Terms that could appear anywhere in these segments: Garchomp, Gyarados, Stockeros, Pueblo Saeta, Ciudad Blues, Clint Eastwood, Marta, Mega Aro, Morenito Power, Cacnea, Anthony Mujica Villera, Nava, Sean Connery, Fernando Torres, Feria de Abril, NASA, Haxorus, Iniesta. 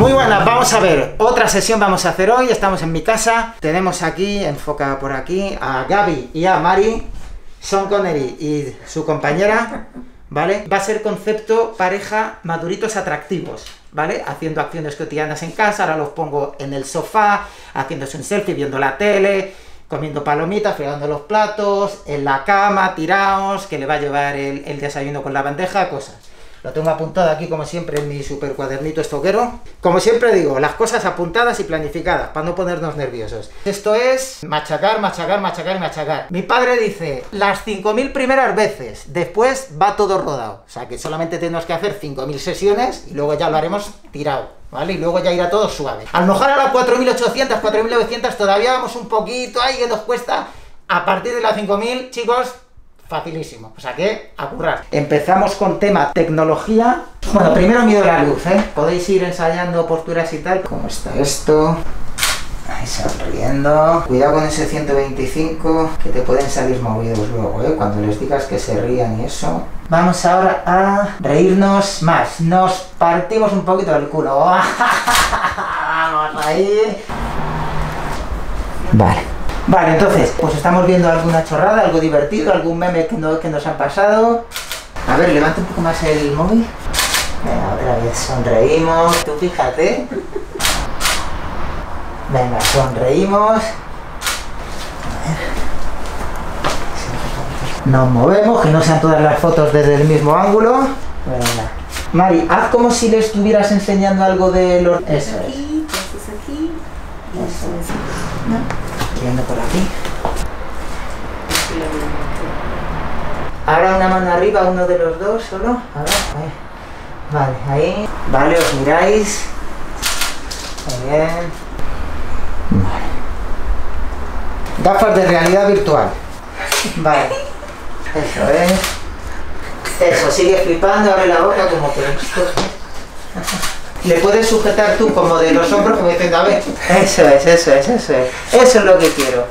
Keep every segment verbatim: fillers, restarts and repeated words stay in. Muy buenas, vamos a ver, otra sesión vamos a hacer hoy, estamos en mi casa, tenemos aquí, enfoca por aquí, a Gaby y a Mari, Sean Connery y su compañera, ¿vale? Va a ser concepto pareja maduritos atractivos, ¿vale? Haciendo acciones cotidianas en casa, ahora los pongo en el sofá, haciéndose un selfie, viendo la tele, comiendo palomitas, fregando los platos, en la cama, tirados, que le va a llevar el, el desayuno con la bandeja, cosas. Lo tengo apuntado aquí, como siempre, en mi super cuadernito estoquero. Como siempre digo, las cosas apuntadas y planificadas, para no ponernos nerviosos. Esto es machacar, machacar, machacar y machacar. Mi padre dice, las cinco mil primeras veces, después va todo rodado. O sea, que solamente tenemos que hacer cinco mil sesiones y luego ya lo haremos tirado, ¿vale? Y luego ya irá todo suave. A lo mejor a las cuatro mil ochocientas, cuatro mil novecientas todavía vamos un poquito, ahí que nos cuesta. A partir de las cinco mil, chicos, facilísimo, o sea que a currar. Empezamos con tema tecnología. Bueno, primero mido la luz, ¿eh? Podéis ir ensayando posturas y tal. ¿Cómo está esto? Ahí sonriendo. Cuidado con ese ciento veinticinco, que te pueden salir movidos luego, ¿eh? Cuando les digas que se rían y eso. Vamos ahora a reírnos más. Nos partimos un poquito del culo. Vamos ahí. Vale. Vale, entonces, pues estamos viendo alguna chorrada, algo divertido, algún meme que, no, que nos han pasado. A ver, levanta un poco más el móvil. Venga, otra vez sonreímos. Tú fíjate. Venga, sonreímos. A ver. Nos movemos, que no sean todas las fotos desde el mismo ángulo. Venga. Mari, haz como si le estuvieras enseñando algo de los... Eso es. Aquí, pues es aquí. Eso es. ¿No? Viendo por aquí. Ahora una mano arriba, uno de los dos solo. A ver, ahí. Vale, ahí. Vale, os miráis. Muy bien. Vale. Gafas de realidad virtual. Vale. Eso es. Eso, sigue flipando, abre la boca como que... Le puedes sujetar tú como de los hombros como diciendo, a ver, eso es, eso es, eso es, eso es lo que quiero,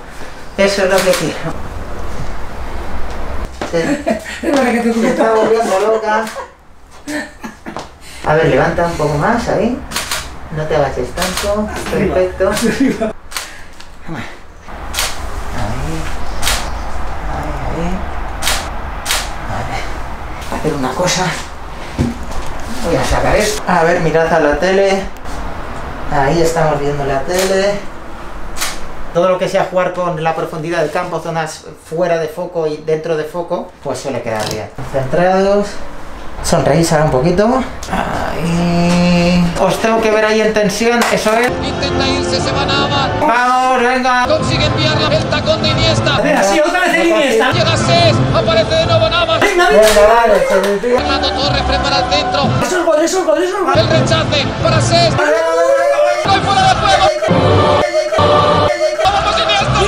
eso es lo que quiero. Se está volviendo loca. A ver, levanta un poco más ahí, no te agaches tanto, perfecto. Ahí, ahí, ahí. Vale, hacer una cosa. Voy a sacar esto. A ver, mirad a la tele. Ahí estamos viendo la tele. Todo lo que sea jugar con la profundidad del campo, zonas fuera de foco y dentro de foco, pues suele quedar bien. Concentrados. Sonreís ahora un poquito. Ahí. Os tengo que ver ahí en tensión, eso es. Intenta irse, se va Nava. Vamos, venga. Consigue enviarla. El tacón de Iniesta. Así, otra vez de Iniesta. Llega seis, aparece de nuevo Nava. Venga, vale, se desvía. Fernando Torres prepara el centro. Eso es gol, eso es gol, eso es gol. El rechace para seis. ¡Gol fuera de juego! ¡Vamos, Iniesta!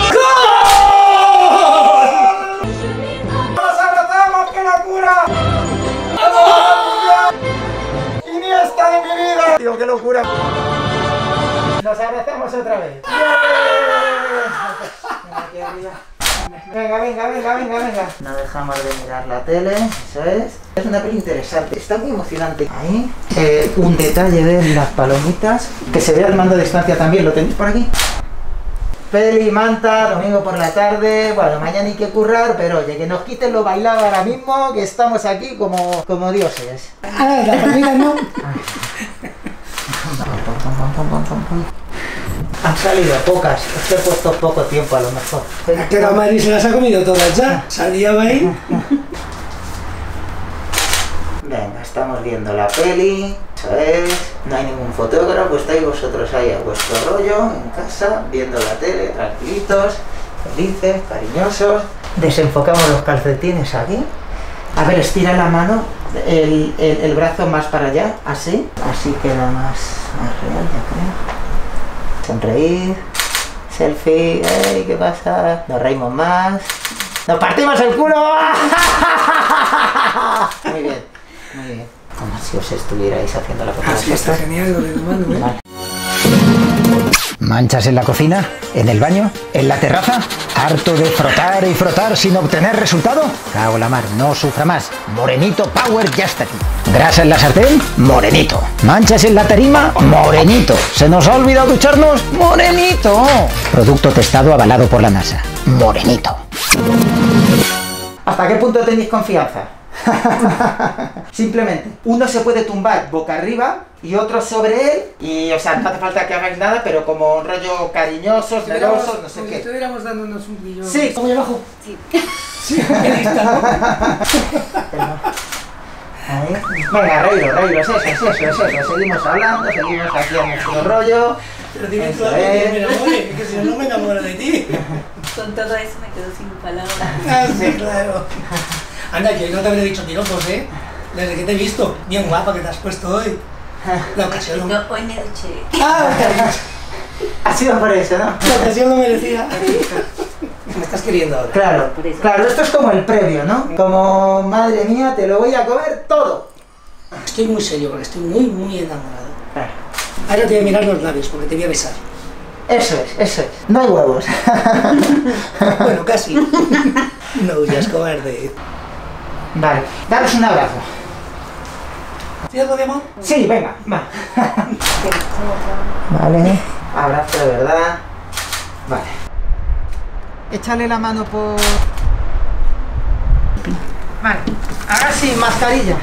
¡Gol! ¡Nos abrazamos, qué locura! De mi vida. Tío, qué locura. Nos abrazamos otra vez. Yeah. Venga, venga, venga, venga, venga. No dejamos de mirar la tele, eso es. Es una peli interesante, está muy emocionante. Ahí, eh, un detalle de las palomitas. Que se vea el mando de distancia también, ¿lo tenéis por aquí? Peli, manta, domingo por la tarde, bueno, mañana hay que currar, pero oye, que nos quiten lo bailado ahora mismo, que estamos aquí como, como dioses. A ver, la comida no. Han salido pocas, os he puesto poco tiempo a lo mejor. Pero a Mari se las ha comido todas ya, salía ahí. Venga, estamos viendo la peli, eso es, no hay ningún fotógrafo, estáis vosotros ahí a vuestro rollo, en casa, viendo la tele, tranquilitos, felices, cariñosos. Desenfocamos los calcetines aquí. A ver, estira la mano, el, el, el brazo más para allá, así, así queda más, más real, yo creo. Sonreír, selfie, ey, ¿qué pasa? Nos reímos más, nos partimos el culo. Muy bien. Muy bien. Como si os estuvierais haciendo la fotografía. Así está genial lo de la mano, ¿eh? Vale. Manchas en la cocina, en el baño, en la terraza. ¿Harto de frotar y frotar sin obtener resultado? Cago la mar, no sufra más. Morenito Power ya está aquí. Grasa en la sartén, Morenito. Manchas en la tarima, Morenito. ¿Se nos ha olvidado ducharnos? Morenito. Producto testado avalado por la NASA. Morenito. ¿Hasta qué punto tenéis confianza? Simplemente, uno se puede tumbar boca arriba y otro sobre él, y o sea, no hace falta que hagáis nada, pero como un rollo cariñoso, celoso, no sé qué. Estuviéramos dándonos un millón. Sí, como yo abajo. Sí. Sí, qué listo, ¿no? Venga, reíros, reíros, eso, es eso, es eso. Seguimos hablando, seguimos aquí a nuestro rollo. Pero dime tú a mí que me enamore, que si no, no me enamoro de ti. Con todo eso me quedo sin palabras. Ah, sí, claro. Anda, que yo no te habría dicho piropos, ¿eh? Desde que te he visto. Bien guapa que te has puesto hoy. La ocasión no... No, hoy me duché. Ah, ha sido por eso, ¿no? La ocasión lo merecía. Me estás queriendo ahora. Claro, claro, esto es como el previo, ¿no? Como, madre mía, te lo voy a comer todo. Estoy muy serio, porque estoy muy, muy enamorado. Claro. Ahora te voy a mirar los labios, porque te voy a besar. Eso es, eso es. No hay huevos. Bueno, casi. No huyas, cobarde. Vale, daros un abrazo. ¿Tienes algo de amor? Sí, venga, va. Vale, abrazo de verdad. Vale. Échale la mano por... Vale, ahora sí, mascarilla.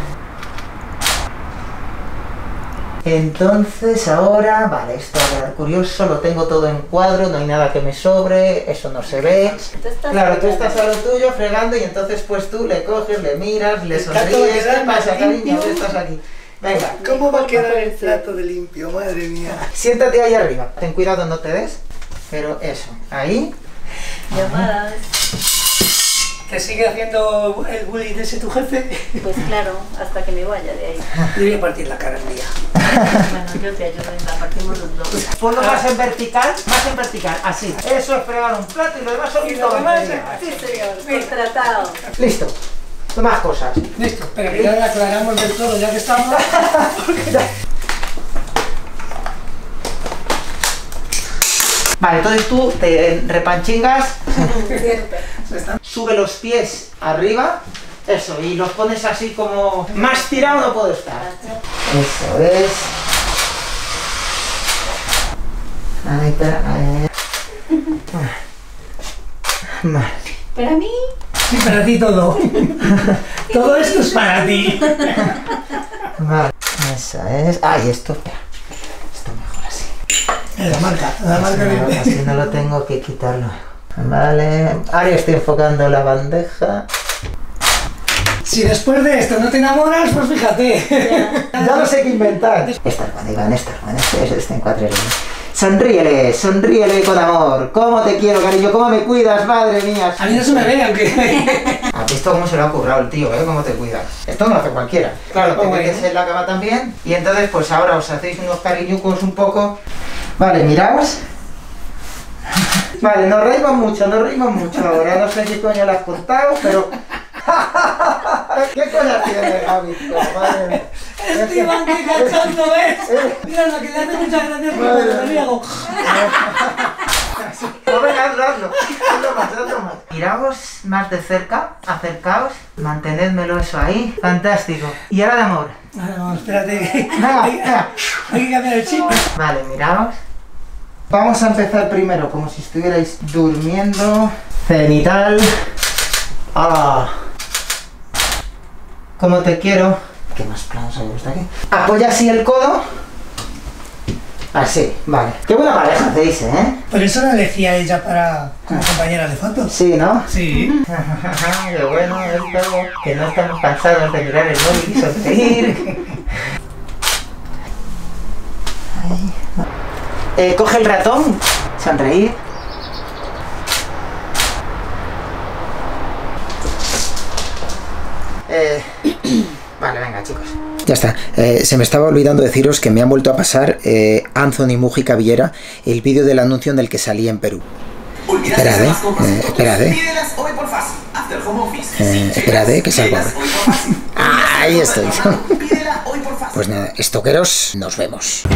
Entonces ahora, vale, esto era curioso, lo tengo todo en cuadro, no hay nada que me sobre, eso no se ve. Tú estás claro, tú estás a lo tuyo fregando y entonces pues tú le coges, le miras, le sonríes, ¿qué pasa, cariño? Tú estás aquí. Venga. ¿Cómo va a quedar el plato de limpio? Madre mía. Siéntate ahí arriba, ten cuidado, no te des, pero eso, ahí. Llamadas. ¿Te sigue haciendo el bullying de ese tu jefe? Pues claro, hasta que me vaya de ahí. Yo voy a partir la cara el día. Bueno, yo te ayudo, la partimos los dos. Ponlo más en vertical, más en vertical, así. Eso es fregar un plato y lo demás son y lo demás es... Sí, señor, contratado. Listo, más cosas. Listo, pero que ya le aclaramos del todo, ya que estamos... Vale, entonces tú te repanchingas, sube los pies arriba, eso, y los pones así como más tirado no puedo estar. Eso es. Ahí para, ahí. ¿Para mí? Sí, para ti todo. Todo esto es para ti. Vale, eso es. Ay, esto. La marca, la marca no, así no lo tengo que quitarlo. Vale, ahora estoy enfocando la bandeja. Si después de esto no te enamoras, pues fíjate. Ya, ya no sé qué inventar. Esta hermana, Iván, esta hermana, este en cuadril. Sonríele, sonríele con amor. ¿Cómo te quiero, cariño? ¿Cómo me cuidas, madre mía? A mí no se me ve, aunque... ¿Has visto cómo se lo ha currado el tío, eh? ¿Cómo te cuidas? Esto no lo hace cualquiera. Claro, te metes en la cama también. Y entonces, pues ahora os hacéis unos cariñucos un poco... Vale, miraos. Vale, nos reímos mucho, nos reímos mucho. Ahora no sé qué coño le has contado, pero... ¿Qué coño tiene, Javi? Madre mía. Estoy bastante cachando, ¿ves? Mira, lo que le hace muchas gracias porque me riego. No vengas, hazlo. Hazlo más, hazlo más. Miraos más de cerca, acercaos, mantenedmelo eso ahí. Fantástico. Y ahora de amor. Ahora vamos, espérate. Venga, venga. Hay que cambiar el chip. Vale, miraos. Vamos a empezar primero, como si estuvierais durmiendo. Cenital. Ah. Como te quiero. ¿Qué más planos hay hasta aquí? Apoya así el codo. Así, vale. Qué buena pareja te dice, ¿eh? Por eso la elegía ella para como compañera de fotos. Sí, ¿no? Sí. Qué bueno, esto, que no estamos cansados de mirar el móvil y sonreír. Eh, coge el ratón, sonreír. Eh, vale, venga, chicos. Ya está. Eh, se me estaba olvidando deciros que me han vuelto a pasar eh, Anthony Mujica Villera el vídeo del anuncio en el que salí en Perú. Esperad, eh, eh, esperad, eh. eh esperad, eh, que salgo ahora. Ahí estoy. Pues nada, Stockeros, nos vemos.